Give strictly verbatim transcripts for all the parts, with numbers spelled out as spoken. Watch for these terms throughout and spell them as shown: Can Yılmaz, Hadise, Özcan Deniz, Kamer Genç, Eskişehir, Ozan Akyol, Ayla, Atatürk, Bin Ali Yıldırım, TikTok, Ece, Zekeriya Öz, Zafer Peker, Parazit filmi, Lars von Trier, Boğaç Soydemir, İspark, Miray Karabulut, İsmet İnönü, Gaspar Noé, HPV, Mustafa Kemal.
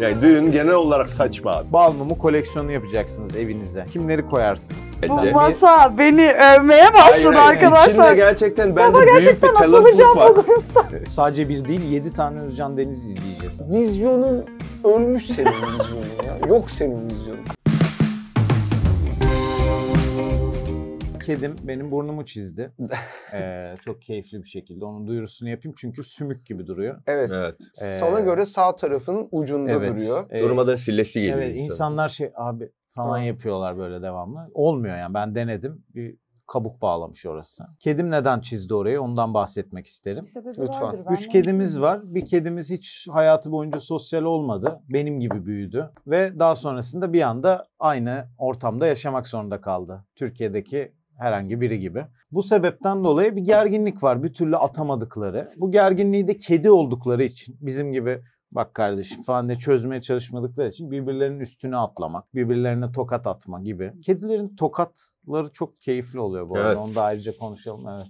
Yani düğün genel olarak saçma abi. Bal mumu koleksiyonu yapacaksınız evinize. Kimleri koyarsınız? Bu masa beni övmeye başladı arkadaşlar. İçinde gerçekten bence büyük bir kalabalık var. Sadece bir değil, yedi tane Özcan Deniz izleyeceğiz. Vizyonun ölmüş senin vizyonun ya. Yok senin vizyonun. Kedim benim burnumu çizdi. Ee, çok keyifli bir şekilde. Onun duyurusunu yapayım çünkü sümük gibi duruyor. Evet. Evet. Ee, Sana göre sağ tarafın ucunda evet, duruyor. E, Durmadan sillesi geliyor. Evet, insan. İnsanlar şey abi falan ha. yapıyorlar böyle devamlı. Olmuyor yani, ben denedim. Bir kabuk bağlamış orası. Kedim neden çizdi orayı, ondan bahsetmek isterim. Lütfen. Üç kedimiz var. Bir kedimiz hiç hayatı boyunca sosyal olmadı. Benim gibi büyüdü. Ve daha sonrasında bir anda aynı ortamda yaşamak zorunda kaldı. Türkiye'deki herhangi biri gibi. Bu sebepten dolayı bir gerginlik var. Bir türlü atamadıkları. Bu gerginliği de kedi oldukları için, bizim gibi bak kardeşim falan diye çözmeye çalışmadıkları için birbirlerinin üstüne atlamak, birbirlerine tokat atma gibi. Kedilerin tokatları çok keyifli oluyor bu arada. Evet. Onu da ayrıca konuşalım. Evet.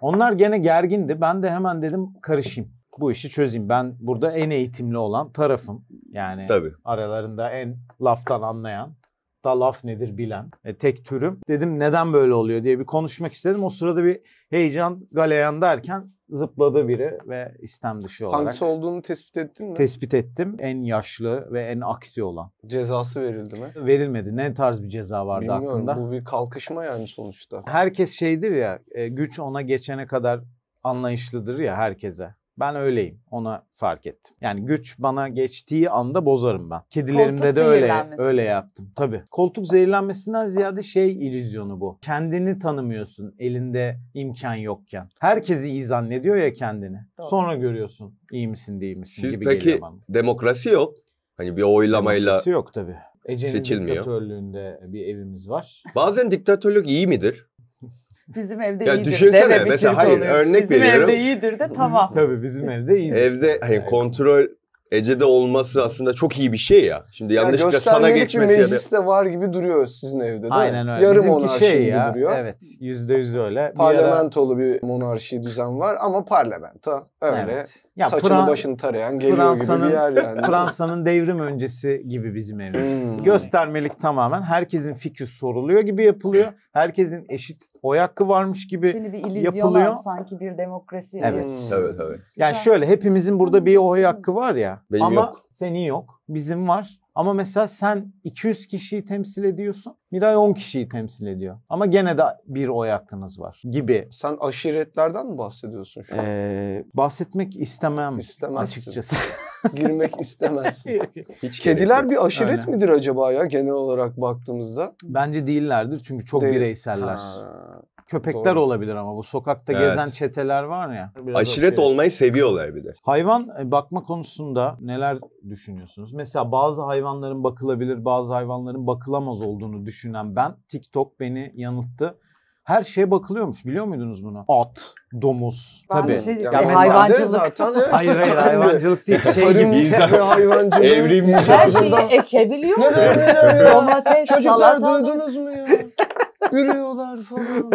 Onlar gene gergindi. Ben de hemen dedim karışayım. Bu işi çözeyim. Ben burada en eğitimli olan tarafım. Yani tabii. Aralarında en laftan anlayan. Da laf nedir bilen. E, tek türüm. Dedim neden böyle oluyor diye bir konuşmak istedim. O sırada bir heyecan galeyan derken zıpladı biri ve istem dışı olarak. Hangisi olduğunu tespit ettin mi? Tespit ettim. En yaşlı ve en aksi olan. Cezası verildi mi? Verilmedi. Ne tarz bir ceza vardı bilmiyorum, hakkında? Bilmiyorum. Bu bir kalkışma yani sonuçta. Herkes şeydir ya, güç ona geçene kadar anlayışlıdır ya herkese. Ben öyleyim. Ona fark ettim. Yani güç bana geçtiği anda bozarım ben. Kedilerimde koltuk de öyle öyle yaptım. Tabii. Koltuk zehirlenmesinden ziyade şey illüzyonu bu. Kendini tanımıyorsun elinde imkan yokken. Herkesi iyi zannediyor ya kendini. Doğru. Sonra görüyorsun iyi misin değil misin siz gibi geliyor bana. Sizdeki demokrasi yok. Hani bir oylamayla. Demokrasi yok tabii. Ece'nin diktatörlüğünde bir evimiz var. Bazen diktatörlük iyi midir? Bizim evde ya iyidir. Düşünsene de, mesela hayır oluyor. Örnek bizim veriyorum. Bizim evde iyidir de tamam. Tabii bizim evde iyidir. Evde hani kontrol Ece'de olması aslında çok iyi bir şey ya. Şimdi ya yanlışlıkla sana geçmesi ya meclis de var gibi duruyor sizin evde değil aynen mi? Öyle. Yarı bizimki monarşi şey gibi ya, duruyor. Evet yüzde yüz öyle. Parlamentolu bir, bir monarşi düzen var ama parlamento öyle evet. Ya saçını Fran başını tarayan geliyor Fransa'nın, gibi bir yer yani. Fransa'nın devrim öncesi gibi bizim evimiz. Hmm. Göstermelik tamamen, herkesin fikri soruluyor gibi yapılıyor. Herkesin eşit oy hakkı varmış gibi yapılıyor. Seni bir illüzyon sanki bir demokrasi. Evet. Hmm. Evet, evet. Yani şöyle hepimizin burada bir oy hakkı var ya. Benim ama yok. Senin yok. Bizim var. Ama mesela sen iki yüz kişiyi temsil ediyorsun. Miray on kişiyi temsil ediyor. Ama gene de bir oy hakkınız var gibi. Sen aşiretlerden mi bahsediyorsun şu an? Ee, bahsetmek istemem İstemezsin. Açıkçası. Girmek istemezsin. Hiç kediler bir aşiret öyle. Midir acaba ya genel olarak baktığımızda? Bence değillerdir çünkü çok değil. Bireyseller. Ha. Köpekler doğru. Olabilir ama bu sokakta evet. Gezen çeteler var ya. Aşiret şey. Olmayı seviyorlar bir de. Hayvan bakma konusunda neler düşünüyorsunuz? Mesela bazı hayvanların bakılabilir, bazı hayvanların bakılamaz olduğunu düşünen ben. TikTok beni yanılttı. Her şeye bakılıyormuş. Biliyor muydunuz bunu? At, domuz. Ben tabii. Şey ya yani hayvancılık. Zaten, evet. Hayır hayır hayvancılık değil. Şey gibi insan. Evrimci. Her şeyi ekebiliyor musunuz? Domates, çocuklar salata. Duydunuz mu ya? Ürüyorlar falan.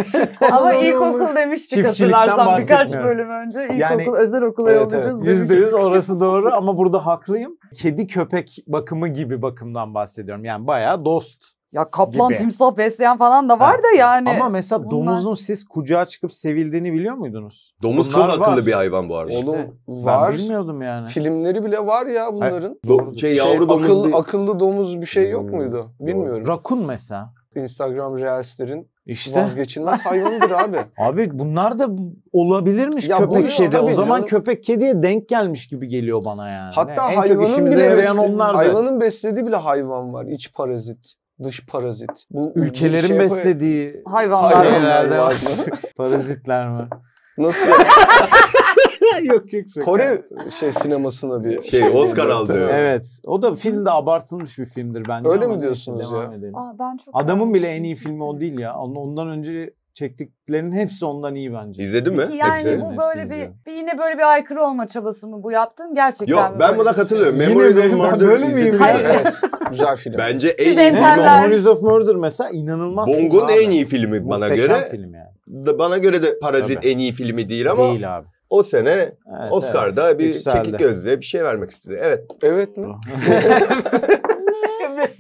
Ama ilkokul demiştik hatırlarsam birkaç bölüm önce. İlkokul yani, özel okula evet, yollayacağız evet, demiştik. yüzde yüz orası doğru ama burada haklıyım. Kedi köpek bakımı gibi bakımdan bahsediyorum. Yani bayağı dost. Ya kaplan gibi. Timsah besleyen falan da var evet. Da yani. Ama mesela bunlar... domuzun siz kucağa çıkıp sevildiğini biliyor muydunuz? Domuz bunlar çok akıllı var. Bir hayvan bu arada. İşte, oğlum var. Ben bilmiyordum yani. Filmleri bile var ya bunların. Do şey, yavru şey, domuz akıllı, değil. Akıllı domuz bir şey yok hmm. muydu? Bilmiyorum. Rakun mesela. Instagram Reels'lerin işte. Vazgeçilmez hayvanıdır abi. Abi bunlar da olabilirmiş ya köpek kedi. O zaman canım. Köpek kediye denk gelmiş gibi geliyor bana yani. Hatta en hayvanın, bile besledi, hayvanın beslediği bile hayvan var. İç parazit, dış parazit. Bu ülkelerin şey beslediği hayvanlar şeylerde var. Parazitler var. Nasıl? Yok, yok, yok. Kore şey sinemasına bir şey Oscar aldı. Evet. O da filmde abartılmış bir filmdir bence. Öyle mi diyorsunuz ya? Aa, ben çok adamın bile en iyi filmi o değil ya. Ondan önce çektiklerinin hepsi ondan iyi bence. İzledin mi? Yani hepsi. Bu böyle bir, bir yine böyle bir aykırı olma çabası mı bu yaptın? Gerçekten yok, ben buna katılıyorum. Memories of Murder böyle miyim? Evet. Güzel film. Bence en iyi Memories of Murder mesela inanılmaz. Bong'un en iyi filmi bana göre. Bana göre de Parazit en iyi filmi değil ama. Değil abi. O sene evet, Oscar'da evet, bir yükseldi. Çekik gözlüğe bir şey vermek istedi. Evet. Evet mi?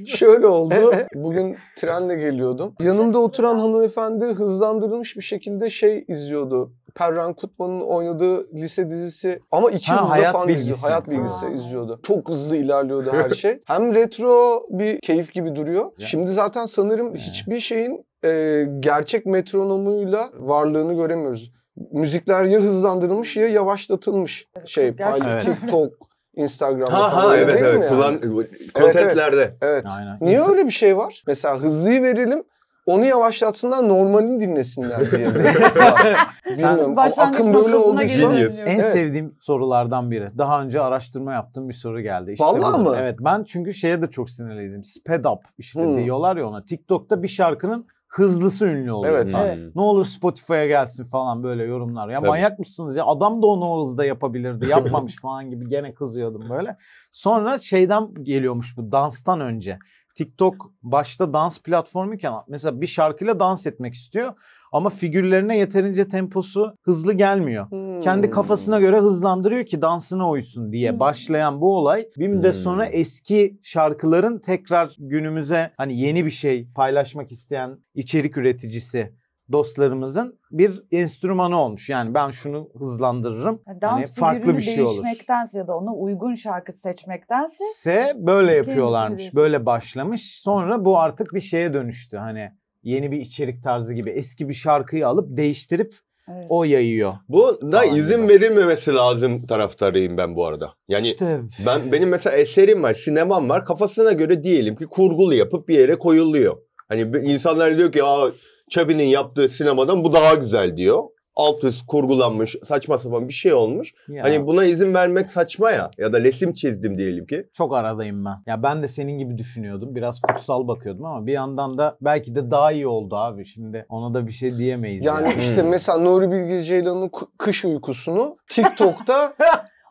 Şöyle oldu. Bugün trenle geliyordum. Yanımda oturan hanımefendi hızlandırılmış bir şekilde şey izliyordu. Perran Kutman'ın oynadığı lise dizisi ama iki ha, hızda falan bilgisi. izliyordu. Hayat Bilgisi ha. izliyordu. Çok hızlı ilerliyordu her şey. Hem retro bir keyif gibi duruyor. Ya. Şimdi zaten sanırım ya. hiçbir şeyin e, gerçek metronomuyla varlığını göremiyoruz. Müzikler ya hızlandırılmış ya yavaşlatılmış. Şey, evet. TikTok, Instagram'da ha, falan. Ha, evet evet. Yani? Kontentlerde. Evet. evet. Aynen. Niye Kesin. öyle bir şey var? Mesela hızlıyı verelim. Onu yavaşlatsınlar, normalini dinlesinler diye. Bilmiyorum. Akım böyle oldu. En evet. sevdiğim sorulardan biri. Daha önce araştırma yaptığım bir soru geldi. İşte Vallahi mı? Evet. Ben çünkü şeye de çok sinirliydim. Sped up işte hmm. diyorlar ya ona. TikTok'ta bir şarkının hızlısı ünlü oluyor. Evet, evet. Ne olur Spotify'a gelsin falan böyle yorumlar. Ya Tabii. manyak mısınız ya? Adam da onu o hızda yapabilirdi. Yapmamış falan gibi gene kızıyordum böyle. Sonra şeyden geliyormuş bu, danstan önce. TikTok başta dans platformuyken mesela bir şarkıyla dans etmek istiyor ama figürlerine yeterince temposu hızlı gelmiyor. Hmm. Kendi kafasına göre hızlandırıyor ki dansına uysun diye hmm. başlayan bu olay bir müddet hmm. sonra eski şarkıların tekrar günümüze hani yeni bir şey paylaşmak isteyen içerik üreticisi dostlarımızın bir enstrümanı olmuş. Yani ben şunu hızlandırırım. Dans hani farklı bir şey olur. Dans değişmektense ya da ona uygun şarkı seçmektense se böyle yapıyorlarmış. Kendisi. Böyle başlamış. Sonra bu artık bir şeye dönüştü. Hani yeni bir içerik tarzı gibi. Eski bir şarkıyı alıp değiştirip evet. o yayıyor. Bu da izin verilmemesi lazım taraftarıyım ben bu arada. Yani işte. ben benim mesela eserim var, sinemam var. Kafasına göre diyelim ki kurgulu yapıp bir yere koyuluyor. Hani insanlar diyor ki aa Chaby'nin yaptığı sinemadan bu daha güzel diyor. Alt üst kurgulanmış, saçma sapan bir şey olmuş. Ya. Hani buna izin vermek saçma ya. Ya da resim çizdim diyelim ki. Çok aradayım ben. Ya ben de senin gibi düşünüyordum. Biraz kutsal bakıyordum ama bir yandan da belki de daha iyi oldu abi. Şimdi ona da bir şey diyemeyiz. Yani, yani. işte mesela Nuri Bilge Ceylan'ın kış uykusunu TikTok'ta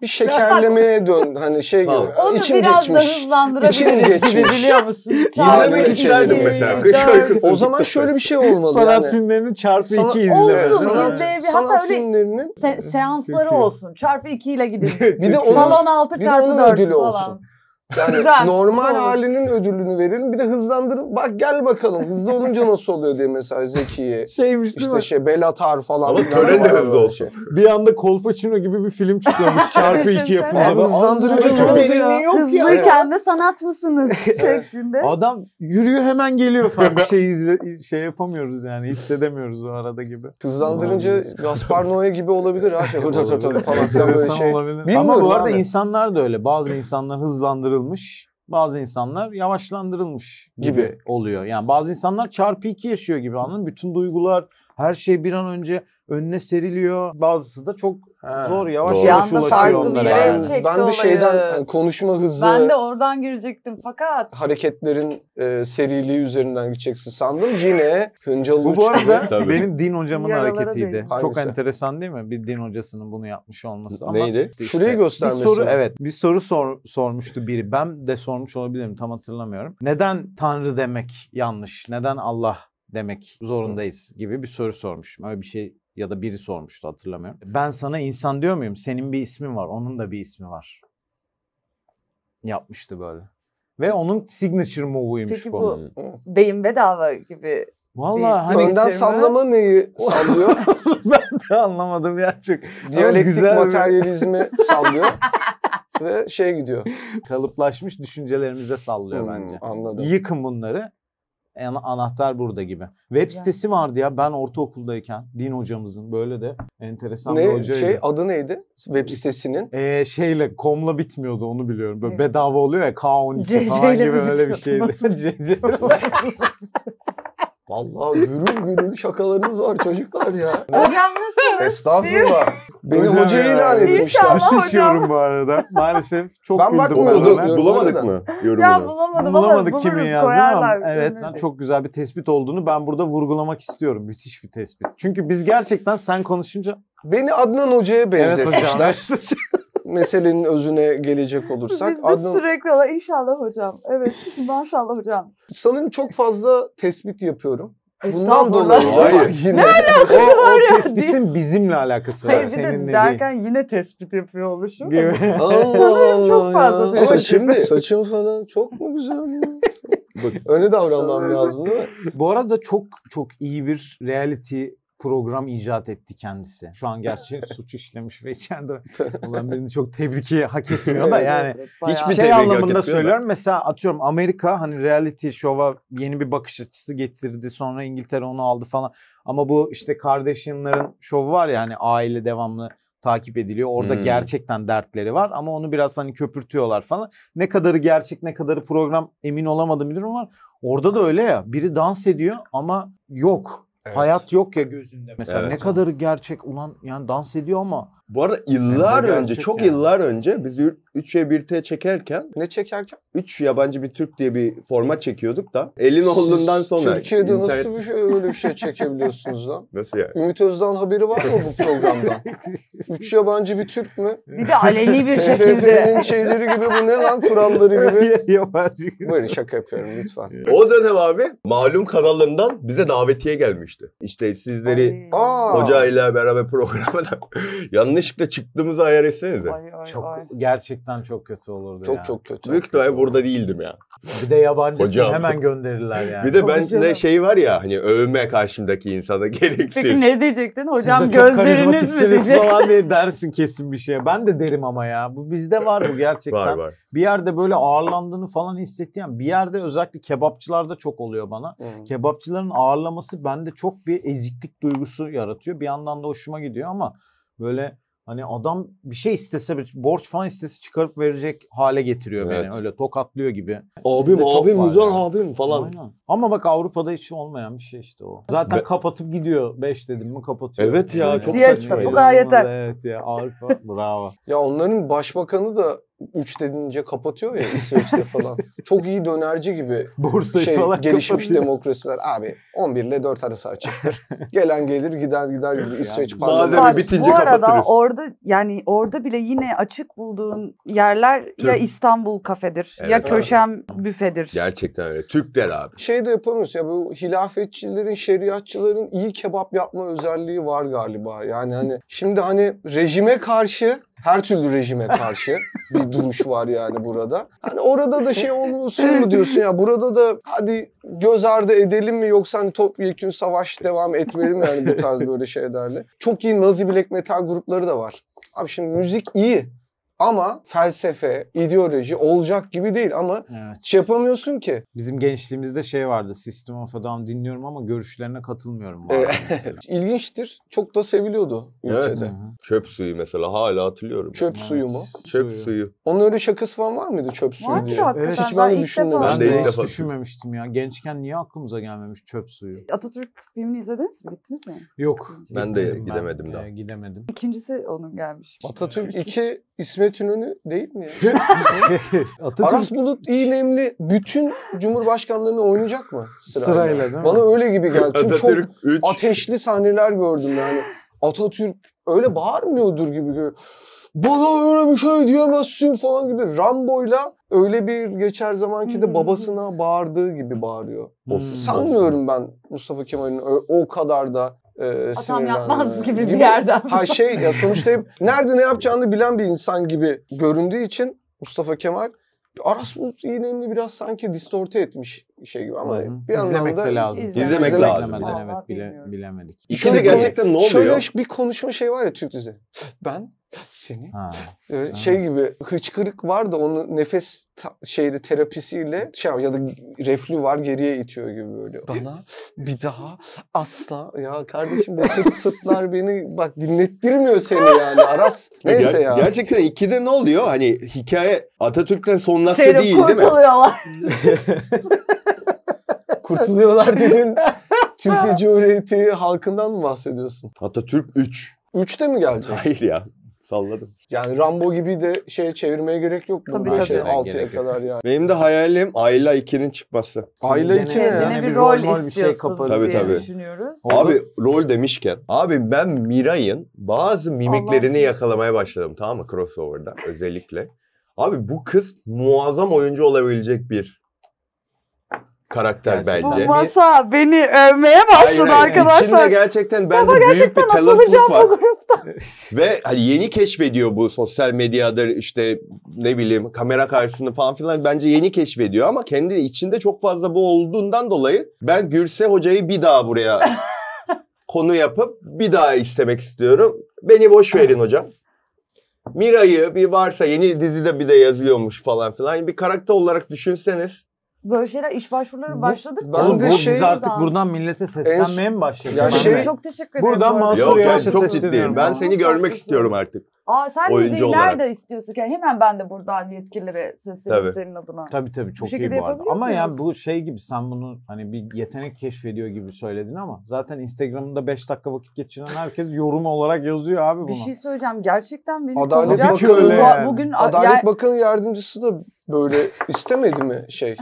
bir şekerlemeye döndü. Hani şey tamam. gibi. Onu içim biraz geçmiş. da hızlandırabiliriz. Biliyor musun? İzlemek isterdim mesela. O zaman şöyle bir şey olmalı. Sanat yani. filmlerini çarpı Sana, iki izleyelim. Olsun. Sanat, sanat filmlerinin se seansları olsun. Çarpı iki ile gidelim. Bir de onun, salon altı çarpı dört falan. Olsun. Yani Güzel, normal halinin ödülünü verelim. Bir de hızlandırın. Bak gel bakalım hızlı olunca nasıl oluyor diye mesela Zeki'ye. Şeymiş işte değil mi? Şey, Belatar falan. Ama tören de hızlı olsun. Bir anda Kolpaçino gibi bir film çıkıyormuş. Çarpı iki yapımları. Hızlandırıcı ne oldu ya? Hızlıyken de sanat mısınız? şeklinde. Adam yürüyor hemen geliyor falan. Bir şey, izle, şey yapamıyoruz yani. Hissedemiyoruz o arada gibi. Hızlandırınca Gaspar Noé gibi olabilir. Ha, şey, olabilir. falan filan böyle şey. Olabilir. Ama bu arada insanlar da öyle. Bazı insanlar hızlandırılmış. Bazı insanlar yavaşlandırılmış gibi, gibi oluyor. Yani bazı insanlar çarpı iki yaşıyor gibi anladın. Bütün duygular, her şey bir an önce önüne seriliyor. Bazısı da çok He. zor, yavaş Doğru. yavaş ulaşıyor onlara. Yani. Ben de olayı. şeyden yani konuşma hızı... Ben de oradan girecektim fakat... Hareketlerin e, seriliği üzerinden gideceksin sandım. Yine hıncalı Bu bu arada benim din hocamın Yaralara hareketiydi. Çok enteresan değil mi? Bir din hocasının bunu yapmış olması. Ama Neydi? Işte Şurayı göstermesi. Bir soru, evet, bir soru sor, sormuştu biri. Ben de sormuş olabilirim, tam hatırlamıyorum. Neden Tanrı demek yanlış? Neden Allah demek zorundayız gibi bir soru sormuşum. Öyle bir şey ya da biri sormuştu, hatırlamıyorum. Ben sana insan diyor muyum? Senin bir ismin var, onun da bir ismi var. Yapmıştı böyle. Ve onun signature move'uymuş. Peki bu, bu beyin bedava gibi. Valla hani önden sallama neyi sallıyor? Ben de anlamadım ya çok. Diyalektik materyalizmi sallıyor. Ve şey gidiyor. Kalıplaşmış düşüncelerimize sallıyor hmm, bence. Anladım. Yıkın bunları. Anahtar burada gibi. Web sitesi vardı ya ben ortaokuldayken. Din hocamızın böyle de enteresan ne, bir hocaydı. Şey, adı neydi web sitesinin? Ee, şeyle, com'la bitmiyordu onu biliyorum. Böyle bedava oluyor ya K on iki falan gibi öyle bir şeydi. C C Vallahi gürül gürül şakalarınız var çocuklar ya. Hocam nasılsınız? Estağfurullah. Beni hocaya ilan etmişler. Müthiş yorum bu arada. Maalesef çok ben güldüm. Ben bulamadık mı yorumunu? Ya bulamadım bulamadık ama kimin yazdığını. Evet, çok güzel bir tespit olduğunu ben burada vurgulamak istiyorum. Müthiş bir tespit. Çünkü biz gerçekten sen konuşunca... Beni Adnan Hoca'ya benzetmişler. Evet hocam. Meselenin özüne gelecek olursak. Biz de Adnan... sürekli olarak inşallah hocam. Evet, maşallah hocam. Sanırım çok fazla tespit yapıyorum. Bundan dolayı. Hayır. Yine. Ne alakası o, var ya? O tespitin diye. Bizimle alakası var. Hayır, bir seninle de derken değil. Yine tespit yapıyor oluşum. Sanırım çok fazla. Ama şimdi saçım falan çok mu güzel? Bak, öyle davranmam lazım. Bu arada çok çok iyi bir reality program icat etti kendisi. Şu an gerçi suç işlemiş ve içeride olan birini çok tebriki hak etmiyor da yani. Hiçbir şey anlamında söylüyorum. Da. Mesela atıyorum Amerika hani reality şova yeni bir bakış açısı getirdi. Sonra İngiltere onu aldı falan. Ama bu işte Kardashian'ların şovu var ya hani aile devamlı takip ediliyor. Orada hmm. gerçekten dertleri var ama onu biraz hani köpürtüyorlar falan. Ne kadarı gerçek ne kadarı program emin olamadığım bir durum var. Orada da öyle ya biri dans ediyor ama yok. Evet. Hayat yok ya gözünde mesela evet, ne tamam. kadarı gerçek ulan yani dans ediyor ama. Bu arada yıllar önce çok yani. yıllar önce biz üçe birte çekerken. Ne çekerken? üç yabancı bir Türk diye bir format çekiyorduk da. Elin olduğundan sonra. Türkiye'de internet... nasıl bir şey, öyle bir şey çekebiliyorsunuz lan? Nasıl yani? Ümit Özdağ'ın haberi var mı bu programdan? üç yabancı bir Türk mü? Bir de aleni bir şekilde. T F F'nin şeyleri gibi bu ne lan kuralları gibi. Yabancı gibi. Böyle şaka yapıyorum lütfen. O dönem abi malum kanallarından bize davetiye gelmiş. İşte sizleri hocayla beraber programda yanlışlıkla çıktığımızı hayal etsenize. Ay, ay, çok, ay. Gerçekten çok kötü olurdu çok, ya. Çok çok kötü. Büyük ihtimalle burada değildim ya. Bir de yabancısını hemen gönderirler yani. Bir de bende şey var ya hani övme karşımdaki insana gereksiz. Peki ne diyecektin? Hocam gözleriniz mi diyecektin? Falan diye dersin kesin bir şeye. Ben de derim ama ya. Bu bizde var bu gerçekten. Var, var. Bir yerde böyle ağırlandığını falan hissettiğim bir yerde özellikle kebapçılarda çok oluyor bana. Hmm. Kebapçıların ağırlaması bende çok çok bir eziklik duygusu yaratıyor. Bir yandan da hoşuma gidiyor ama böyle hani adam bir şey istese, borç falan istese çıkarıp verecek hale getiriyor evet. beni. Öyle tokatlıyor gibi. Abim, abim, uzan abim falan. Aynen. Ama bak Avrupa'da hiç olmayan bir şey işte o. Zaten Be kapatıp gidiyor. Beş dedim mi kapatıyor. Evet ya. Çok saçma. Bu kadar yeter. Evet ya Avrupa bravo. Ya onların başbakanı da üç dediğince kapatıyor ya İsveç'te falan. Çok iyi dönerci gibi borsayı şey, falan gelişmiş kapatıyor. Demokrasiler abi on bir ile dört arası açıktır. Gelen gelir giden gider gibi İsveç malzeme bitince kapatırız. Bu arada orada yani orada bile yine açık bulduğun yerler Türk. Ya İstanbul kafedir evet, ya köşem abi. Büfedir. Gerçekten öyle. Türkler abi. Şey de yapamıyoruz ya bu hilafetçilerin, şeriatçıların iyi kebap yapma özelliği var galiba. Yani hani şimdi hani rejime karşı her türlü rejime karşı bir duruş var yani burada. Hani orada da şey olsun mu diyorsun ya burada da hadi göz ardı edelim mi yoksa hani topyekün savaş devam etmeli mi yani bu tarz böyle şeylerle. Çok iyi Nazi Black Metal grupları da var. Abi şimdi müzik iyi ama felsefe, ideoloji olacak gibi değil ama evet. şey yapamıyorsun ki. Bizim gençliğimizde şey vardı System of a Down dinliyorum ama görüşlerine katılmıyorum. Evet. İlginçtir. Çok da seviliyordu ülkede. Evet. Çöp suyu mesela hala hatırlıyorum. Çöp evet. suyu mu? Çöp suyu. suyu. Onun öyle şakası falan var mıydı çöp suyu var diye? Evet. Hiç ben de düşünmemiştim. Ben de hiç düşünmemiştim ya. Gençken niye aklımıza gelmemiş çöp suyu? Atatürk filmini izlediniz mi? Gittiniz mi? Yok. Ben de gidemedim ben, daha. E, gidemedim. İkincisi onun gelmiş. Atatürk iki İsmet İnönü değil mi ya? Aras Bulut Iynemli bütün cumhurbaşkanlarını oynayacak mı? Sırayla. Sırayla değil mi? Bana öyle gibi geldi. Çünkü çok üç. Ateşli sahneler gördüm yani. Atatürk öyle bağırmıyordur gibi. Bana öyle bir şey diyemezsin falan gibi. Rambo'yla öyle bir geçer zamanki de babasına bağırdığı gibi bağırıyor. Hmm. Sanmıyorum ben Mustafa Kemal'in o kadar da E, adam yapmaz gibi, gibi bir yerden. Ha şey ya sonuçta hep nerede ne yapacağını bilen bir insan gibi göründüğü için Mustafa Kemal Aras Bulut Iynemli biraz sanki distorte etmiş şey gibi ama Hı-hı. bir anlamda da lazım. İzlemek, izlemek lazım. lazım. Evet bile, bilemedik. İçinde gerçekten ne oluyor? Şöyle bir konuşma şey var ya Türk dizi. Ben seni ha, e, ha. şey gibi hıçkırık var da onu nefes şeyle terapisiyle şey ya da reflü var geriye itiyor gibi böyle. Bana bir daha asla ya kardeşim bu tıt tıtlar beni bak dinlettirmiyor seni yani Aras. Neyse Ger ya. Gerçekten ikide ne oluyor? Hani hikaye Atatürk'ten sonrası değil değil mi? Kurtuluyorlar. Kurtuluyorlar dedin. Türkiye Cumhuriyeti halkından mı bahsediyorsun? Atatürk üç. üçte mi geldi? Hayır ya. Salladım. Yani Rambo gibi de şeye çevirmeye gerek yok. Tabii tabii. Şey, altıya kadar yani. Benim de hayalim Ayla iki'nin çıkması. Ayla iki ne ya? Yine bir rol, rol istiyorsun şey tabii, tabii. düşünüyoruz. Abi rol demişken. Abi ben Miray'ın bazı mimiklerini yakalamaya başladım. Tamam mı? Crossover'da özellikle. Abi bu kız muazzam oyuncu olabilecek bir karakter gerçekten bence. Bu masa beni övmeye başladı arkadaşlar. İçinde gerçekten bence baba büyük gerçekten bir talentluk var. Ve hani yeni keşfediyor bu sosyal medyadır işte ne bileyim kamera karşısında falan filan bence yeni keşfediyor ama kendi içinde çok fazla bu olduğundan dolayı ben Gülse Hoca'yı bir daha buraya konu yapıp bir daha istemek istiyorum. Beni boş verin hocam. Miray'ı bir varsa yeni dizide bir de yazıyormuş falan filan bir karakter olarak düşünseniz. Böyle şeyler iş başvuruları başladık. Ben de şey, biz artık buradan millete seslenmeye mi başladık? Ya şey, çok teşekkür ederim. Buradan Mansur Yavaş'a sesleniyorum. Ben seni görmek istiyorum artık. Aa sen oyuncu olarak de istiyorsun yani hemen ben de buradan yetkililere sesleniyorum senin adına. Tabii tabii çok bu iyi bu arada. Ama ya yani bu şey gibi sen bunu hani bir yetenek keşfediyor gibi söyledin ama zaten Instagram'da beş dakika vakit geçiren herkes yorum olarak yazıyor abi buna. Bir şey söyleyeceğim gerçekten beni olacak. Bugün Adalet yani... Bakanı yardımcısı da böyle istemedi mi şey?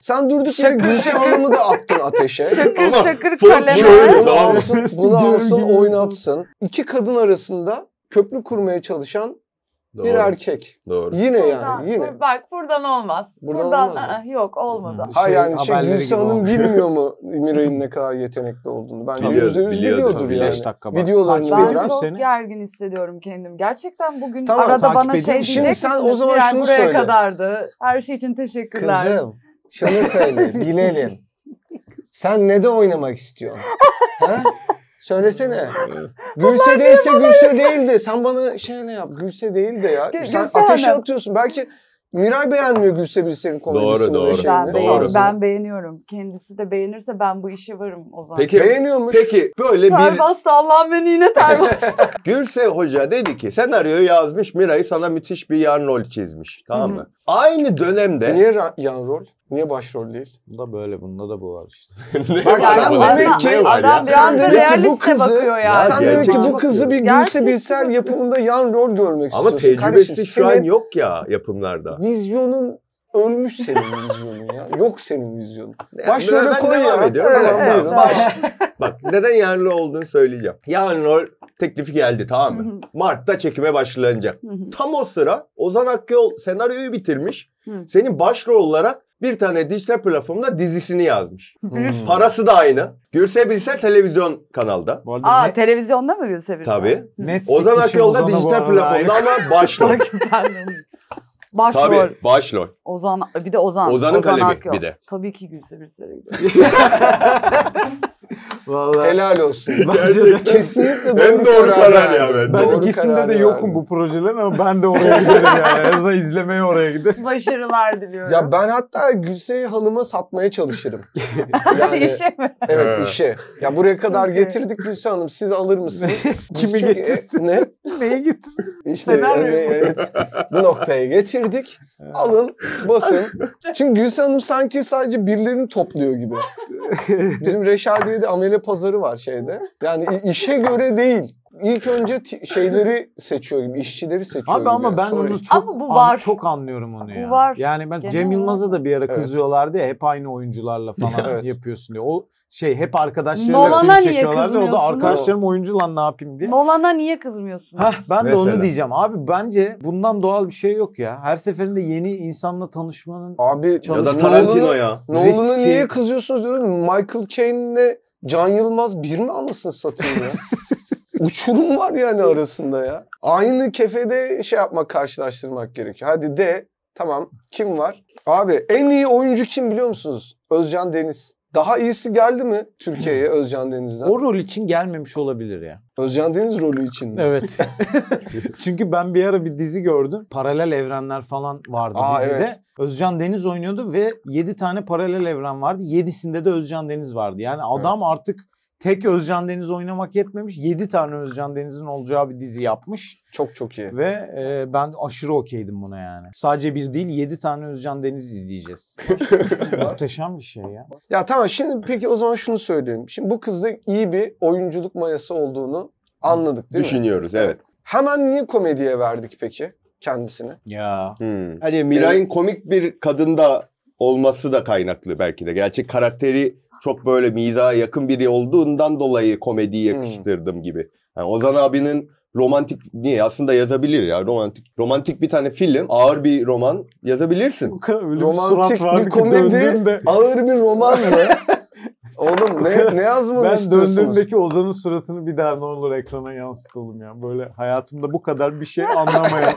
Sen durduk yere Gülse Hanım'ı da attın ateşe. Şakır şakır kaleme. Bunu alsın, bunu alsın oynatsın. İki kadın arasında köprü kurmaya çalışan doğru. Bir erkek. Doğru. Yine buradan, yani yine. Bak buradan olmaz. Buradan, buradan olmaz ı -ı, yok olmadı. Hmm. Ha yani şey, şey Gülse Hanım bilmiyor mu Miray'ın ne kadar yetenekli olduğunu? Bence yüzde yüz biliyordur yani. Videolarını ben çok seni. Gergin hissediyorum kendim. Gerçekten bugün tamam, arada bana edin. Şey diyecek sen o zaman şunu buraya söyle. Kadardı. Her şey için teşekkürler. Kızım şunu söyle bilelim. Sen ne de oynamak istiyorsun? Ha? Söylesene. Gülse değilse Gülse değil de. Sen bana şey ne yap? Gülse değil de ya. Gülse sen ateşe hanım. Atıyorsun. Belki Miray beğenmiyor Gülse Birsel'in komedisini. Doğru doğru. Ben, doğru. Ben beğeniyorum. Kendisi de beğenirse ben bu işe varım o zaman. Peki, beğeniyormuş. Peki böyle ter bir... Terbastı Allah'ım beni yine terbastı. Gülse Hoca dedi ki senaryoyu yazmış Miray sana müthiş bir yan rol çizmiş. Tamam mı? Hı-hı. Aynı dönemde... Niye yan rol? Niye başrol değil? Bunda böyle, bunda da bu var işte. Bak yani sen demek ki, adam sen demek ki bu kızı, yani. Sen demek ki bu kızı bir Gülse Birsel yapımında yan rol görmek ama istiyorsun. Ama tecrübesi kardeşim, şu an yok ya yapımlarda. Vizyonun ölmüş senin vizyonun ya. Yok senin vizyonun. Başrolü koy ya. Tamam, baş. Bak neden yan rol olduğunu söyleyeceğim. Yan rol teklifi geldi tamam mı? Mart'ta çekime başlanacak. Tam o sıra Ozan Akyol senaryoyu bitirmiş. Senin başrol olarak bir tane dijital platformda dizisini yazmış. Hmm. Parası da aynı. Gülse Birsel televizyon kanalda. Aa ne? Televizyonda mı Gülse Birsel? Tabii. Net Ozan Akyol'da dijital platformda ama başrol. Başrol. Tabii başrol. Ozan, bir de Ozan. Ozan'ın Ozan kalemi Akyol. Bir de. Tabii ki Gülse Birsel'e gidiyor. Vallahi. Helal olsun. Bence kesinlikle doğru, en doğru karar, karar ya ben. Ben doğru ikisinde de yokum yani. Bu projelerin ama ben de oraya giderim yani. Eza izlemeye oraya giderim. Başarılar diliyorum. Ya ben hatta Gülse Hanım'a satmaya çalışırım. Yani, işe mi? Evet işe. Ya buraya kadar getirdik Gülse Hanım siz alır mısınız? Kimi getirdin? E, ne? Neyi getirdin? İşte yani, evet, bu noktaya getirdik. Alın, basın. Çünkü Gülse Hanım sanki sadece birilerini topluyor gibi. Bizim Reşadiye'de amele pazarı var şeyde. Yani işe göre değil. İlk önce şeyleri seçiyor gibi, işçileri seçiyor abi gibi. Ama ben sonra onu çok, ama bu var. An, çok anlıyorum onu ya. Bu var. Yani ben genel Cem Yılmaz'a da bir ara kızıyorlardı ya hep aynı oyuncularla falan evet. Yapıyorsun diye. O şey hep arkadaşlarıyla film çekiyorlardı. O da arkadaşlarım oyuncu lan ne yapayım diye. Nolan'a niye kızmıyorsunuz? Heh, ben mesela. De onu diyeceğim. Abi bence bundan doğal bir şey yok ya. Her seferinde yeni insanla tanışmanın abi ya da Tarantino ya. Nolan'a niye kızıyorsunuz diyorum. Michael Caine'le Can Yılmaz bir mi anasını satayım ya? Uçurum var yani arasında ya. Aynı kefede şey yapmak, karşılaştırmak gerekiyor. Hadi de tamam kim var? Abi en iyi oyuncu kim biliyor musunuz? Özcan Deniz. Daha iyisi geldi mi Türkiye'ye Özcan Deniz'den? O rol için gelmemiş olabilir ya. Özcan Deniz rolü için mi? Evet. Çünkü ben bir ara bir dizi gördüm. Paralel evrenler falan vardı aa, dizide. Evet. Özcan Deniz oynuyordu ve yedi tane paralel evren vardı. yedisinde de Özcan Deniz vardı. Yani adam evet. Artık... Tek Özcan Deniz oynamak yetmemiş. yedi tane Özcan Deniz'in olacağı bir dizi yapmış. Çok çok iyi. Ve e, ben aşırı okeydim buna yani. Sadece bir değil yedi tane Özcan Deniz izleyeceğiz. Muhteşem bir şey ya. Ya tamam şimdi peki o zaman şunu söyleyeyim. Şimdi bu kızda iyi bir oyunculuk mayası olduğunu anladık değil mi? Düşünüyoruz evet. Hemen niye komediye verdik peki kendisini? Ya. Hmm. Hani Miray'ın evet. Komik bir kadında olması da kaynaklı belki de. Gerçek karakteri... Çok böyle mizaha yakın biri olduğundan dolayı komediyi yakıştırdım hmm. Gibi. Yani Ozan abinin romantik niye? Aslında yazabilir ya romantik. Romantik bir tane film, ağır bir roman yazabilirsin. Kadar, romantik bir, bir komedi, de... ağır bir roman mı? Oğlum ne, ne yazmamı istiyorsunuz? Ben döndüğümdeki Ozan'ın suratını bir daha ne olur ekrana yansıtalım ya. Böyle hayatımda bu kadar bir şey anlamayan.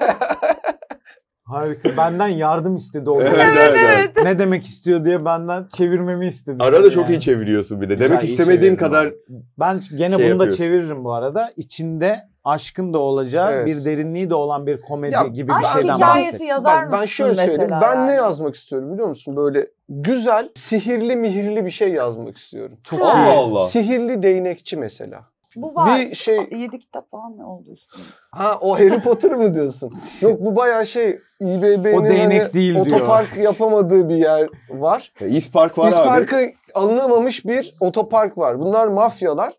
Harika. Benden yardım istedi o. Evet, evet, evet. Ne demek istiyor diye benden çevirmemi istedi. Arada yani. Çok iyi çeviriyorsun bir de. Güzel, demek istemediğim kadar. Ben gene şey bunu yapıyorsun. Da çeviririm bu arada. İçinde aşkın da olacağı, evet. bir derinliği de olan bir komedi ya, gibi bir şeyden bahsediyorum. Ben, ben şöyle söyleyeyim. Ben yani. Ne yazmak istiyorum biliyor musun? Böyle güzel, sihirli, mihirli bir şey yazmak istiyorum. Çok Allah Allah. Sihirli değnekçi mesela. Bu var. Bir şey... Yedi kitap falan ne oldu üstüne? Ha o Harry Potter mı diyorsun? Yok bu bayağı şey İ B B'nin hani otopark diyor. Yapamadığı bir yer var. Ya, İspark var İspark'a abi. İspark'a alınamamış bir otopark var. Bunlar mafyalar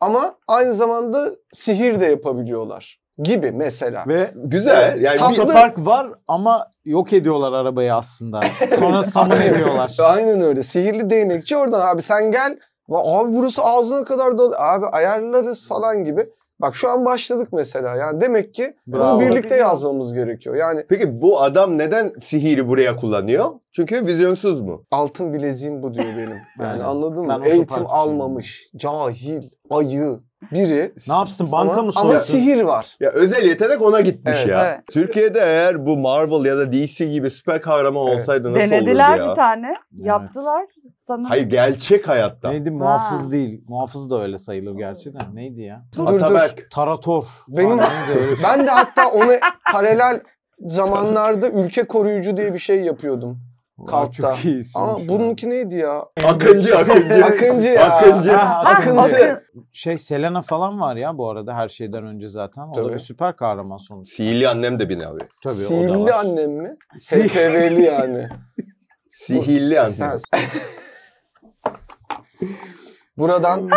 ama aynı zamanda sihir de yapabiliyorlar gibi mesela. Ve güzel. Yani tatlı... Otopark var ama yok ediyorlar arabayı aslında. Sonra saman ediyorlar. Aynen öyle. Sihirli değnekçi oradan abi sen gel. Abi burası ağzına kadar dolu. Abi ayarlarız falan gibi. Bak şu an başladık mesela. Yani demek ki bunu birlikte yazmamız gerekiyor. Yani peki bu adam neden sihiri buraya kullanıyor? Çünkü vizyonsuz mu? Altın bileziğim bu diyor benim. Yani anladın ben mı? Eğitim almamış, cahil, ayı biri. Ne yapsın? Banka mı soruyorsun? Ama sihir var. Ya özel yetenek ona gitmiş evet, ya. Evet. Türkiye'de eğer bu Marvel ya da D C gibi süper kahraman evet. olsaydı nasıl denediler olurdu ya? Denediler bir tane. Evet. Yaptılar. Sanırım. Hayır gerçek hayatta. Neydi? Muhafız ha. değil. Muhafız da öyle sayılır gerçekten. Neydi ya? Dur, Ataberk. Dur. Tarator. Benim, ben de hatta onu paralel zamanlarda ülke koruyucu diye bir şey yapıyordum. Kalkta. Ama bununki neydi ya? Akıncı, akıncı. Akıncı ya. Akıncı. Ha, akıncı. Akıncı. Şey Selena falan var ya bu arada her şeyden önce zaten. O tabii. da bir süper kahraman sonuçta. Sihirli annem de Bin abi. Tabii sihirli o da var. Annem mi? Sihirli yani. Sihirli annem. Buradan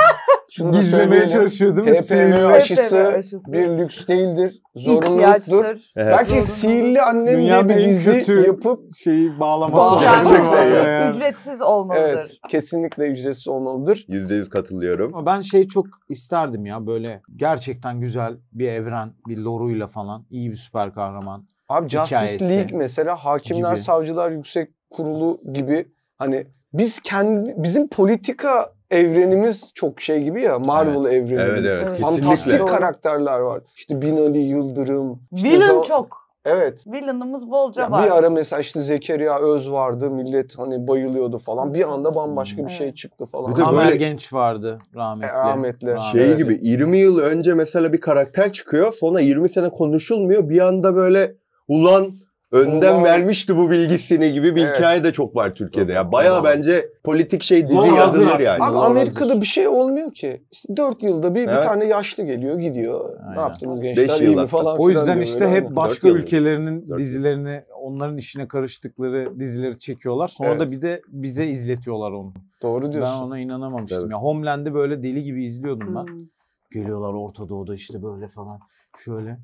şunu gizlemeye çalışıyordum. H P V aşısı bir lüks değildir. Zorunluluktur. Evet. Belki sihirli annem diye bir dizi yapıp şeyi bağlaması gerçekten ya. Ücretsiz olmalıdır. Evet, kesinlikle ücretsiz olmalıdır. yüzde yüz katılıyorum. Ama ben şey çok isterdim ya böyle gerçekten güzel bir evren, bir loruyla falan iyi bir süper kahraman. Abi Justice League mesela Hakimler gibi. Savcılar Yüksek Kurulu gibi hani biz kendi bizim politika evrenimiz çok şey gibi ya Marvel evet. evreni. Evet evet. Fantastik kesinlikle. Karakterler var. İşte Bin Ali Yıldırım. İşte Villain çok. Evet. Villain'ımız bolca yani var. Bir ara mesela işte Zekeriya Öz vardı. Millet hani bayılıyordu falan. Bir anda bambaşka hmm. bir şey çıktı falan. Bir de Kamer Genç vardı rahmetli. Rahmetli. Şey evet. gibi yirmi yıl önce mesela bir karakter çıkıyor. Sonra yirmi sene konuşulmuyor. Bir anda böyle ulan... Önden Ulan. Vermişti bu bilgisini gibi bir evet. hikaye de çok var Türkiye'de. Ya bayağı bence politik şey dizi yazılır yani. Abi Amerika'da bir şey olmuyor ki. İşte dört yılda bir, evet. bir tane yaşlı geliyor gidiyor. Aynen. Ne yaptınız gençler iyi mi falan. O yüzden işte hep anladım. Başka ülkelerinin dizilerini onların işine karıştıkları dizileri çekiyorlar. Sonra evet. da bir de bize izletiyorlar onu. Doğru diyorsun. Ben ona inanamamıştım. Evet. Ya Homeland'i böyle deli gibi izliyordum ben. Hmm. Geliyorlar Orta Doğu'da işte böyle falan şöyle.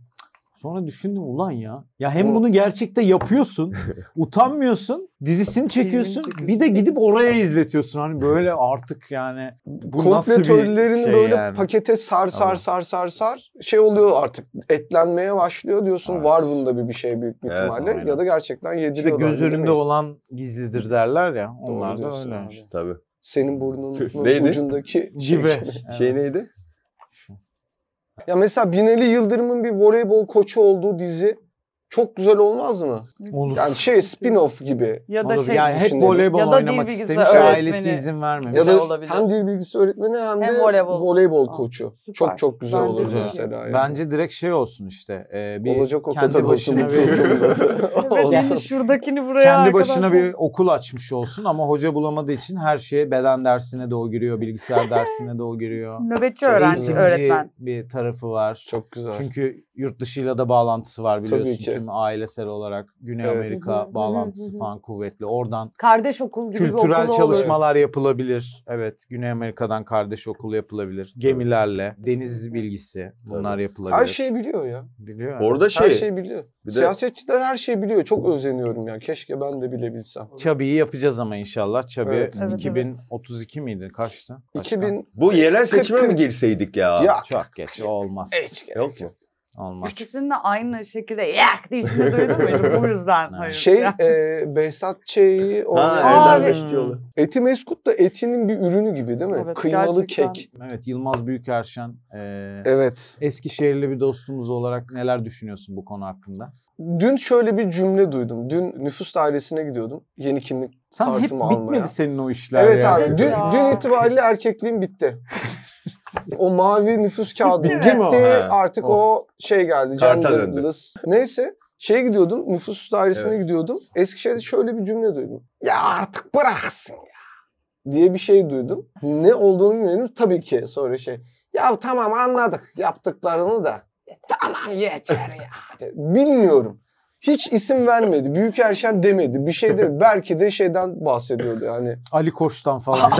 Sonra düşündüm ulan ya. Ya hem bunu gerçekte yapıyorsun, utanmıyorsun, dizisini çekiyorsun, bir de gidip oraya izletiyorsun. Hani böyle artık yani bu kompletörlerin şey böyle yani. Pakete sar sar sar sar sar şey oluyor artık etlenmeye başlıyor diyorsun. Evet. Var bunda bir bir şey büyük bir ihtimalle evet, ya da gerçekten yediriyor. İşte göz önünde demeyiz. Olan gizlidir derler ya. Onlar da öyle. Yani. Tabii. Senin burnunun ucundaki gibi. Şey, evet. şey neydi? Ya mesela Bin Ali Yıldırım'ın bir voleybol koçu olduğu dizi çok güzel olmaz mı? Olur. Yani şey spin-off gibi. Ya da şey yani hep voleybol ya da oynamak istemiş ailesi izin vermemiş. Ya da olabilir. Hem dil bilgisi öğretmeni hem, hem de voleybol, voleybol koçu. Aa, çok çok güzel ben olur mesela. Yani. Bence direkt şey olsun işte. E, bir olacak o kendi başına bir evet, şuradakini buraya kendi başına arkadaşlar. Bir okul açmış olsun ama hoca bulamadığı için her şeye beden dersine de o giriyor, bilgisayar dersine de o giriyor. Nöbetçi öğrenci öğretmen. Bir tarafı var. Çok güzel. Çünkü yurt dışıyla da bağlantısı var biliyorsun. Tüm ailesel olarak Güney evet. Amerika bağlantısı falan kuvvetli. Oradan kardeş okul gibi kültürel okul çalışmalar olur. yapılabilir. Evet, Güney Amerika'dan kardeş okul yapılabilir. Gemilerle, deniz bilgisi bunlar yapılabilir. Her şeyi biliyor ya. Biliyor. Yani. Orada şey. Her şeyi biliyor. Bir siyasetçiler de... her şeyi biliyor. Çok özeniyorum ya. Keşke ben de bilebilsem. Chaby'yi yapacağız ama inşallah. Chaby evet. iki bin otuz iki evet. miydi? Kaçtı? Kaçtan? iki bin Bu yerel seçime kırk mi girseydik ya? Yok. Çok geç. Olmaz. Hiç yok yok. Olmaz. İkisini de aynı şekilde yak diye içinde duydum mu? Bu yüzden. Hayır. Şey, e, Behzat Ç'yi orada eleştiriyorlar. Eti Meskut da etinin bir ürünü gibi değil mi? Evet, kıymalı gerçekten. Kek. Evet, Yılmaz Büyükerşen. E, evet. Eskişehirli bir dostumuz olarak neler düşünüyorsun bu konu hakkında? Dün şöyle bir cümle duydum. Dün nüfus dairesine gidiyordum. Yeni kimlik kartımı almaya. Sen hep bitmedi almaya. Senin o işler. Evet ya. Abi. Dün, dün itibariyle erkekliğim bitti. O mavi nüfus kağıdı gitti. He, artık o. o şey geldi. Candırlız. Neyse. Şeye gidiyordum. Nüfus dairesine evet. gidiyordum. Eskişehir'de şöyle bir cümle duydum. Ya artık bıraksın ya. Diye bir şey duydum. Ne olduğunu bilmiyorum. Tabii ki sonra şey. Ya tamam anladık yaptıklarını da. Tamam yeter ya. Bilmiyorum. Hiç isim vermedi. Büyükerşen demedi. Bir şey de belki de şeyden bahsediyordu yani. Ali Koç'tan falan.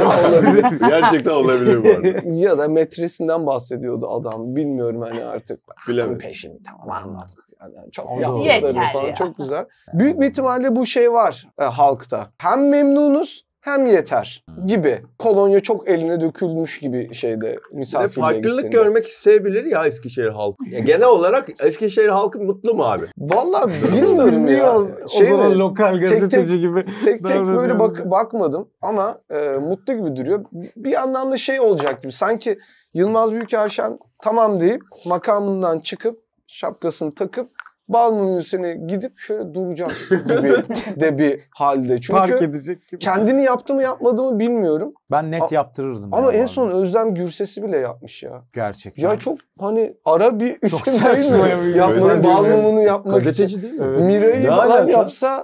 Gerçekten olabilir bu arada. Ya da metresinden bahsediyordu adam. Bilmiyorum hani artık. Bilemedim. Peşini tamam anladık. Yani çok yaptıkları falan ya. Çok güzel. Büyük bir ihtimalle bu şey var e, halkta. Hem memnunuz hem yeter gibi. Kolonya çok eline dökülmüş gibi şeyde misafirliğe gittiğinde. Farklılık görmek isteyebilir ya Eskişehir halkı. Yani genel olarak Eskişehir halkı mutlu mu abi? Vallahi bilmiyorum ya. Şey o zaman mi? Lokal gazeteci tek, tek, gibi. Tek tek böyle bak, bakmadım ama e, mutlu gibi duruyor. Bir yandan da şey olacak gibi. Sanki Yılmaz Büyükerşen tamam deyip makamından çıkıp şapkasını takıp Balmumu seni gidip şöyle duracak gibi de bir halde. Çünkü fark edecek gibi. Kendini yaptı mı yapmadı mı bilmiyorum. Ben net A yaptırırdım. Ama en son Özlem Gürses'i bile yapmış ya. Gerçekten. Ya çok hani ara bir isim değil mi? Yapma, Balmumunu yapmak gazeteci için. Değil mi? Evet. Miray'ı falan yapsa...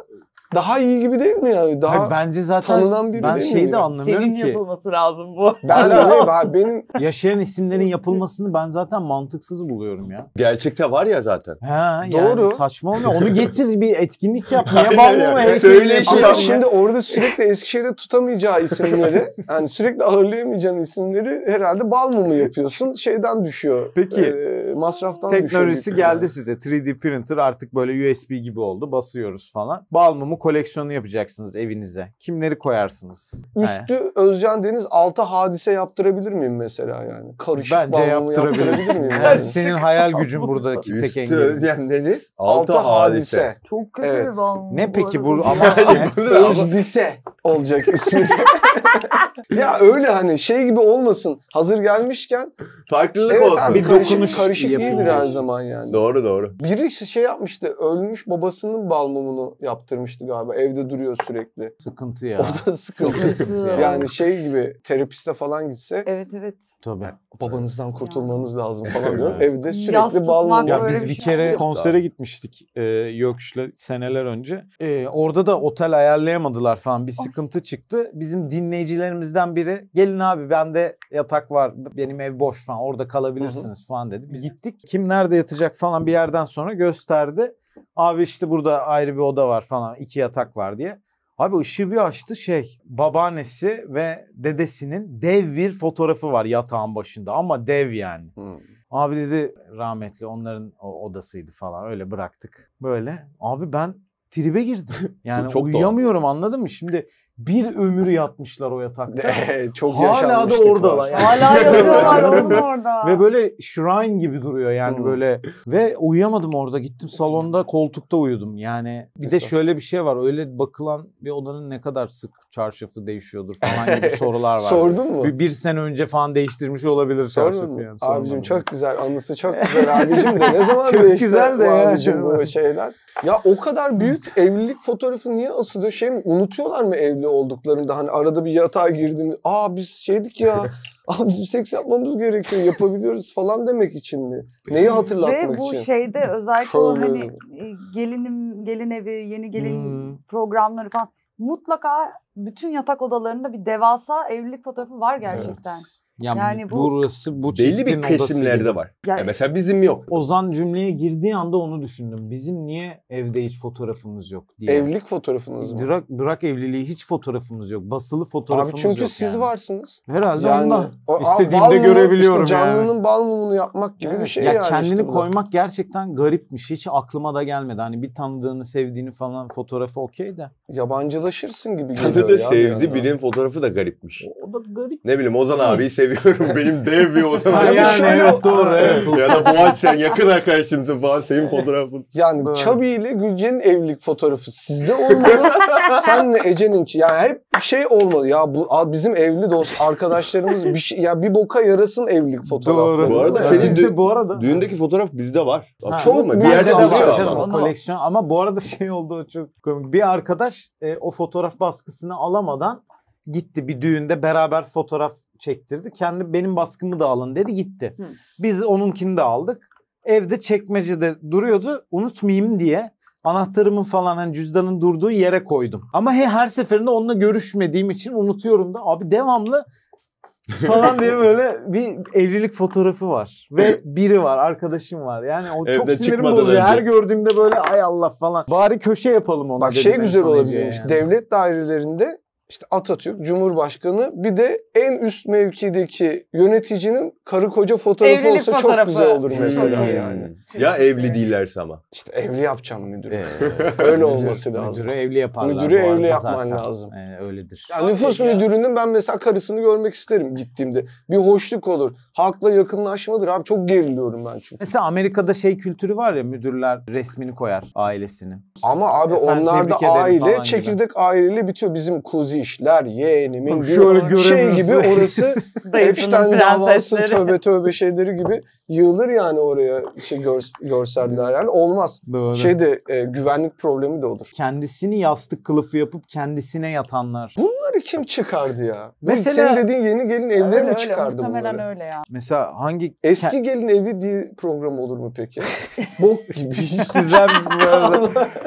Daha iyi gibi değil mi yani? Daha hayır, bence zaten tanınan biri ben değil şeyi mi? De anlamıyorum senin ki. Senin yapılması lazım bu. Ben de benim yaşayan isimlerin yapılmasını ben zaten mantıksız buluyorum ya. Gerçekte var ya zaten. Ha, doğru. Yani saçma olmuyor. Onu getir bir etkinlik yap. Niye bağlamıyor? Söyle şey. Şimdi orada sürekli Eskişehir'de tutamayacağı isimleri, yani sürekli ağırlayamayacağın isimleri herhalde Balmumu yapıyorsun. Şeyden düşüyor. Peki. E, masraftan teknolojisi düşüyor. Teknolojisi geldi yani. Size. üç D printer artık böyle U S B gibi oldu. Basıyoruz falan. Balmumu koleksiyonu yapacaksınız evinize. Kimleri koyarsınız? Üstü yani. Özcan Deniz, altı Hadise yaptırabilir miyim mesela yani? Karışık bence yaptırabilirsin. Yani? Yani senin hayal gücün buradaki üstü tek engel. Üstü Özcan Deniz, altı Hadise. Hadise. Çok kötü evet. Balmumu. Ne peki bu? Ama Özdise olacak ismi. Ya öyle hani şey gibi olmasın. Hazır gelmişken farklılık evet, olsun. Bir karışık, dokunuş karışık iyidir her zaman yani. Doğru doğru. Biri şey yapmıştı. Ölmüş babasının balmumunu yaptırmıştı galiba. Evde duruyor sürekli. Sıkıntı ya. O da sıkıntı. sıkıntı ya. Yani şey gibi terapiste falan gitse. Evet evet. Tabii. Babanızdan kurtulmanız yani. Lazım falan diyor. Evde sürekli balmumu. Ya biz bir kere şey konsere daha. Gitmiştik. E, Yokuş'la seneler önce. E, orada da otel ayarlayamadılar falan. Bir sıkıntı oh. çıktı. Bizim dinleyicilerimizden biri gelin abi bende yatak var. Benim ev boş falan. Orada kalabilirsiniz hı hı. falan dedi. Biz gittik. Kim nerede yatacak falan bir yerden sonra gösterdi. Abi işte burada ayrı bir oda var falan. İki yatak var diye. Abi ışığı bir açtı şey babaannesi ve dedesinin dev bir fotoğrafı var yatağın başında. Ama dev yani. Hmm. Abi dedi rahmetli onların odasıydı falan öyle bıraktık. Böyle abi ben tribe girdim. Yani çok uyuyamıyorum doğru. Anladın mı? Şimdi bir ömür yatmışlar o yatakta. De, çok hala da oradalar. Yani. Hala yatıyorlar onun orada. Ve böyle shrine gibi duruyor yani hmm. böyle. Ve uyuyamadım orada. Gittim salonda koltukta uyudum. Yani bir mesela. De şöyle bir şey var. Öyle bakılan bir odanın ne kadar sık çarşafı değişiyordur falan gibi sorular var. Sordun mu? Bir, bir sene önce falan değiştirmiş olabilir çarşafı. Yani. Abicim çok güzel. Anısı çok güzel abicim de. Ne zaman çok değişti güzel de abicim yani. Bu şeyler. Ya o kadar büyük evlilik fotoğrafı niye asılıyor? Şey mi? Unutuyorlar mı evli olduklarında hani arada bir yatağa girdim. Aa biz şeydik ya. Aa biz seks yapmamız gerekiyor. Yapabiliyoruz falan demek için mi? Neyi hatırlatmak için? Ve bu için? Şeyde özellikle şöyle. Hani gelinim gelin evi, yeni gelin hmm. programları falan mutlaka bütün yatak odalarında bir devasa evlilik fotoğrafı var gerçekten. Evet. Yani, yani bu, burası bu belli bir kesimlerde var. Yani, yani mesela bizim yok. Ozan cümleye girdiği anda onu düşündüm. Bizim niye evde hiç fotoğrafımız yok diye. Evlilik fotoğrafınız mı? Bırak, bırak evliliği hiç fotoğrafımız yok. Basılı fotoğrafımız abi çünkü yok. Çünkü siz yani. Varsınız. Herhalde yani, ondan. O, İstediğimde balmumu, görebiliyorum işte canlının yani. Canlının balmumunu yapmak gibi evet. bir şey ya yani. Kendini işte koymak bu. Gerçekten garipmiş. Hiç aklıma da gelmedi. Hani bir tanıdığını sevdiğini falan fotoğrafı okey de. Yabancılaşırsın gibi geliyor. Tanıdığı sevdi birinin fotoğrafı da garipmiş. O da garip. Ne bileyim Ozan abiyi seviyor. seviyorum. Benim dev bir Ozan Akyol. Ya şöyle evet, doğru, evet. Ya da Boğaç sen yakın arkadaşımsın falan, senin fotoğrafın. Yani evet. Chaby ile Gülce'nin evlilik fotoğrafı sizde olmalı. Senle Ece'nin yani hep şey olmalı. Ya bu bizim evli dost arkadaşlarımız bir şey, ya bir boka yarasın evlilik fotoğrafları. Doğru. Bu arada yani senin dü bu arada düğündeki fotoğraf bizde var. Çok mu? Bir yerde de var. Koleksiyon ama bu arada şey oldu çok komik. Bir arkadaş e, o fotoğraf baskısını alamadan gitti bir düğünde beraber fotoğraf çektirdi. Kendi benim baskımı da alın dedi gitti. Hı. Biz onunkini de aldık. Evde çekmecede duruyordu. Unutmayayım diye anahtarımın falan hani cüzdanın durduğu yere koydum. Ama he, her seferinde onunla görüşmediğim için unutuyorum da abi devamlı falan diye böyle bir evlilik fotoğrafı var. Ve biri var, arkadaşım var. Yani o evde çok sinirim bozuyor. Her gördüğümde böyle ay Allah falan. Bari köşe yapalım onu. Bak şey güzel olabilirmiş. Yani. Devlet dairelerinde İşte Atatürk, Cumhurbaşkanı, bir de en üst mevkideki yöneticinin karı koca fotoğrafı evlilik olsa fotoğrafı. Çok güzel olur mesela yani. Ya evli değillerse ama. İşte evli yapacağım müdürü. Ee, öyle olması müdür, lazım. Müdürü evli yaparlar. Müdürü evli yapman zaten. Lazım. Ee, öyledir. Yani nüfus ya. Müdürünün ben mesela karısını görmek isterim gittiğimde. Bir hoşluk olur. Halkla yakınlaşmadır abi, çok geriliyorum ben çünkü. Mesela Amerika'da şey kültürü var ya, müdürler resmini koyar ailesinin. Ama abi onlarda aile çekirdek gibi. Aileyle bitiyor. Bizim kuzi işler yeğenimin şey gibi orası Epstein davası tövbe tövbe şeyleri gibi yığılır yani oraya şey gör, görseller yani olmaz. Doğru. Şeyde e, güvenlik problemi de olur. Kendisini yastık kılıfı yapıp kendisine yatanlar. Bunları kim çıkardı ya? Mesela senin dediğin yeni gelin evleri öyle, mi çıkardı öyle, muhtemelen bunları? Öyle ya. Mesela hangi eski gelin evi diye program olur mu peki? Bok gibi. Güzel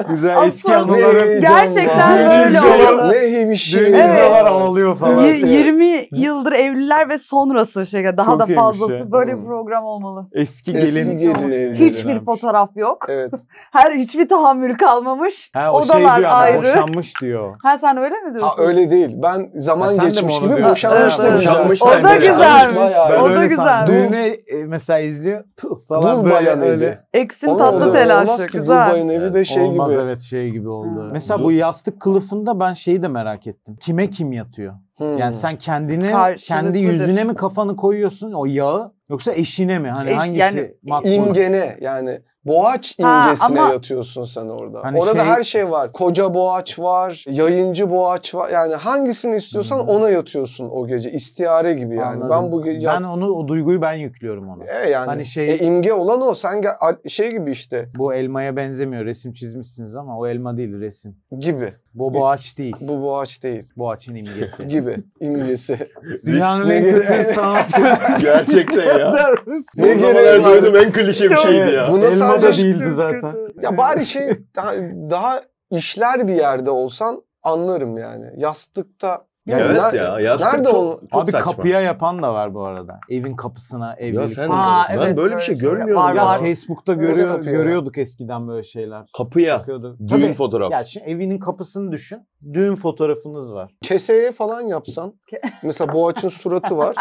güzel eski anıları. Gerçekten öyle olur. Ne hiç evet. Ağlıyor falan. yirmi yıldır evliler ve sonrası şey daha çok da fazlası şey. Böyle bir program olmalı. Eski gelin, Eski gelin evliler. Hiçbir evlenmiş. Fotoğraf yok. Evet. Her hiçbir tahammül kalmamış. Ha, o odalar şey diyor, ayrı. Boşanmış diyor. Ha sen öyle mi diyorsun? Ha öyle değil. Ben zaman ha, geçmiş gibi diyorsun. Boşanmış da boşanmış. O da güzelmiş. O da güzel. Düğüne mesela izliyor falan Dul böyle öyle. Eksim tatlı telaşı güzel. Dulbay'ın evi de şey gibi. Olmaz evet şey gibi oldu. Mesela bu yastık kılıfında ben şeyi de merak ettim. Kime kim yatıyor? Hmm. Yani sen kendini, karşılıklı kendi yüzüne mi kafanı koyuyorsun o yağı? Yoksa eşine mi? Hani Eş, hangisi? Yani, imgene yani Boğaç imgesine ha, ama, yatıyorsun sen orada. Hani orada şey, her şey var. Koca Boğaç var, yayıncı Boğaç var. Yani hangisini istiyorsan hmm. ona yatıyorsun o gece. İstihare gibi yani. Anladım. Ben bu gece, ben onu o duyguyu ben yüklüyorum ona. E yani hani şey e, imge olan o. Sen şey gibi işte. Bu elmaya benzemiyor. Resim çizmişsiniz ama o elma değil resim. Gibi. Bu Boğaç değil. Bu Boğaç değil. Boğaç'ın imgesi. Gibi. İmgesi. Dünyanın en kötü sanat. Gerçekten. Ya. Ne gereği duydum en klişe bir şeydi ya. Buna elma sadece da değildi zaten. Ya bari şey daha, daha işler bir yerde olsan anlarım yani. Yastıkta. Ya evet ner ya yastık nerede çok, o, çok abi saçma. Kapıya yapan da var bu arada. Evin kapısına evlilik. Ben evet, böyle bir şey görmüyorum. Var, ya. Var. Facebook'ta görüyor, görüyorduk eskiden böyle şeyler. Kapıya bakıyorduk. Düğün tabii, fotoğrafı. Ya şimdi evinin kapısını düşün. Düğün fotoğrafınız var. Keseye falan yapsan. Mesela Boğaç'ın suratı var.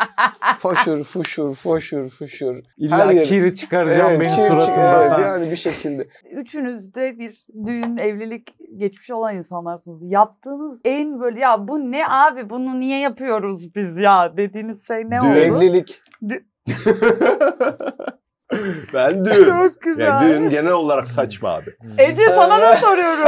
Faşır, fuşur, faşır, fuşur. İlla kiri çıkaracağım evet, benim suratımda evet, sen. Yani bir şekilde. Üçünüz de bir düğün, evlilik geçmişi olan insanlarsınız. Yaptığınız en böyle ya bu ne abi? Abi bunu niye yapıyoruz biz ya dediğiniz şey ne oldu? Düğünlilik. Ben düğün. Çok güzel. Yani düğün genel olarak saçma abi. Ece sana da soruyorum.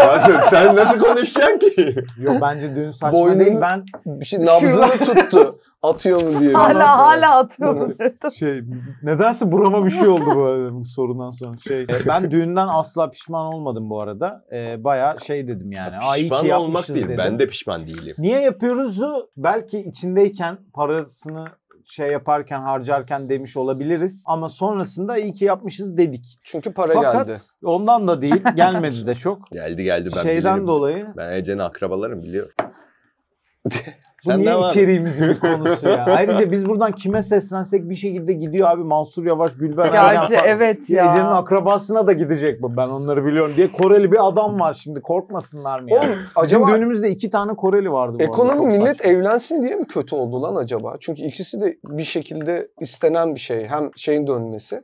Sen nasıl konuşacaksın ki? Yok bence düğün saçma boynunu, değil. Ben şey, nabzını tuttu. Atıyor mu diye. Hala hala atıyor mu şey, nedense burama bir şey oldu bu arada bu sorundan sonra. Şey, ben düğünden asla pişman olmadım bu arada. Ee, bayağı şey dedim yani. Ya pişman olmak değil. Dedim. Ben de pişman değilim. Niye yapıyoruzu belki içindeyken parasını şey yaparken harcarken demiş olabiliriz. Ama sonrasında iyi ki yapmışız dedik. Çünkü para fakat geldi. Fakat ondan da değil. Gelmedi de çok. Geldi geldi ben şeyden bilirim. Dolayı. Ben Ece'nin akrabalarım biliyorum. Bu sen niye içeriğimizin bir konusu ya? Ayrıca biz buradan kime seslensek bir şekilde gidiyor abi Mansur Yavaş, Gülben Ayla falan. Evet ya. Ece'nin akrabasına da gidecek bu ben onları biliyorum diye. Koreli bir adam var şimdi korkmasınlar mı ya? Oğlum, acaba önümüzde iki tane Koreli vardı bu ekonomi millet saçma. Evlensin diye mi kötü oldu lan acaba? Çünkü ikisi de bir şekilde istenen bir şey. Hem şeyin dönmesi.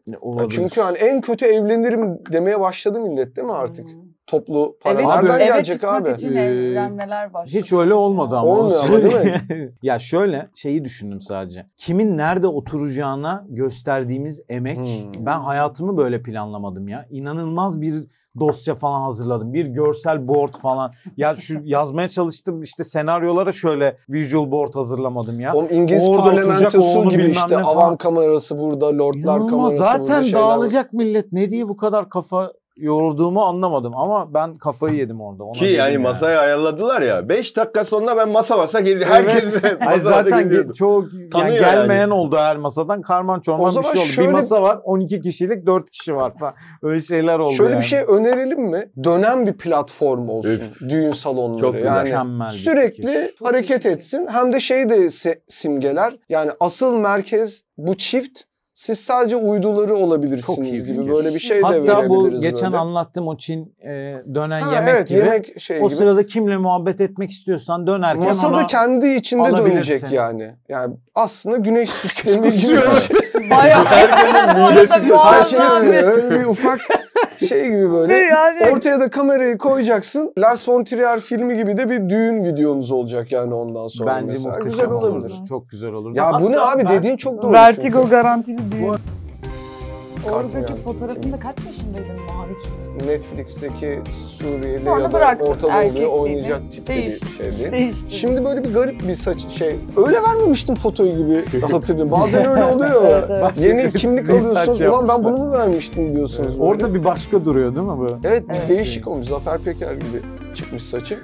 Çünkü hani en kötü evlenirim demeye başladı millet değil mi artık? Hmm. toplu para. Evet, nereden evet, gelecek abi? Ee, hiç öyle olmadı ama. Olmuyor ama değil mi? Ya şöyle şeyi düşündüm sadece. Kimin nerede oturacağına gösterdiğimiz emek. Hmm. Ben hayatımı böyle planlamadım ya. İnanılmaz bir dosya falan hazırladım. Bir görsel board falan. Ya şu yazmaya çalıştım işte senaryolara şöyle visual board hazırlamadım ya. Oğlum İngiliz orada parlamentosu gibi işte avan kamerası burada, lordlar kamerası burada. Zaten dağılacak millet. Ne diye bu kadar kafa yorulduğumu anlamadım ama ben kafayı yedim orada. Ona ki yani masayı yani ayarladılar ya. beş dakika sonra ben masa masa geldim. Evet. Herkes masa zaten ge çoğu yani gelmeyen yani oldu her masadan. Karman çorman bir şey oldu. Şöyle... Bir masa var on iki kişilik dört kişi var falan. Öyle şeyler oldu. Şöyle yani bir şey önerelim mi? Dönen bir platform olsun. Üf. Düğün salonları. Çok yani mükemmel. Sürekli hareket etsin. Hem de şey de simgeler. Yani asıl merkez bu çift. Siz sadece uyduları olabilirsiniz gibi fikir. Böyle bir şey de hatta verebiliriz. Hatta bu geçen böyle anlattığım o Çin e, dönen ha, yemek evet, gibi. Yemek şey o gibi. Sırada kimle muhabbet etmek istiyorsan dönerken masada ona kendi içinde dönecek yani. Yani aslında güneş sistemi gibi. Bayağı. Her şey öyle, öyle bir ufak şey gibi böyle. Yani. Ortaya da kamerayı koyacaksın. Lars von Trier filmi gibi de bir düğün videonuz olacak yani ondan sonra. Bence mesela muhteşem güzel olabilir. Olur. Çok güzel olur. Ya hatta bu ne abi dediğin çok doğru. Vertigo çünkü garantili düğün. Oradaki fotoğrafında kaç yaşındaydın Mavi Kim? Netflix'teki Suriyeli sonra ya da ortadoğu'yu oynayacak tipte bir şey değil. Değişti. Şimdi böyle bir garip bir saç şey. Öyle vermemiştim fotoyu gibi hatırlıyorum. Bazen öyle oluyor. Evet, evet. Yeni kimlik alıyorsun. Ulan ben bunu mu vermiştim diyorsunuz. Evet. Orada bir başka duruyor değil mi böyle? Evet, evet. Değişik olmuş. Zafer Peker gibi çıkmış saçı.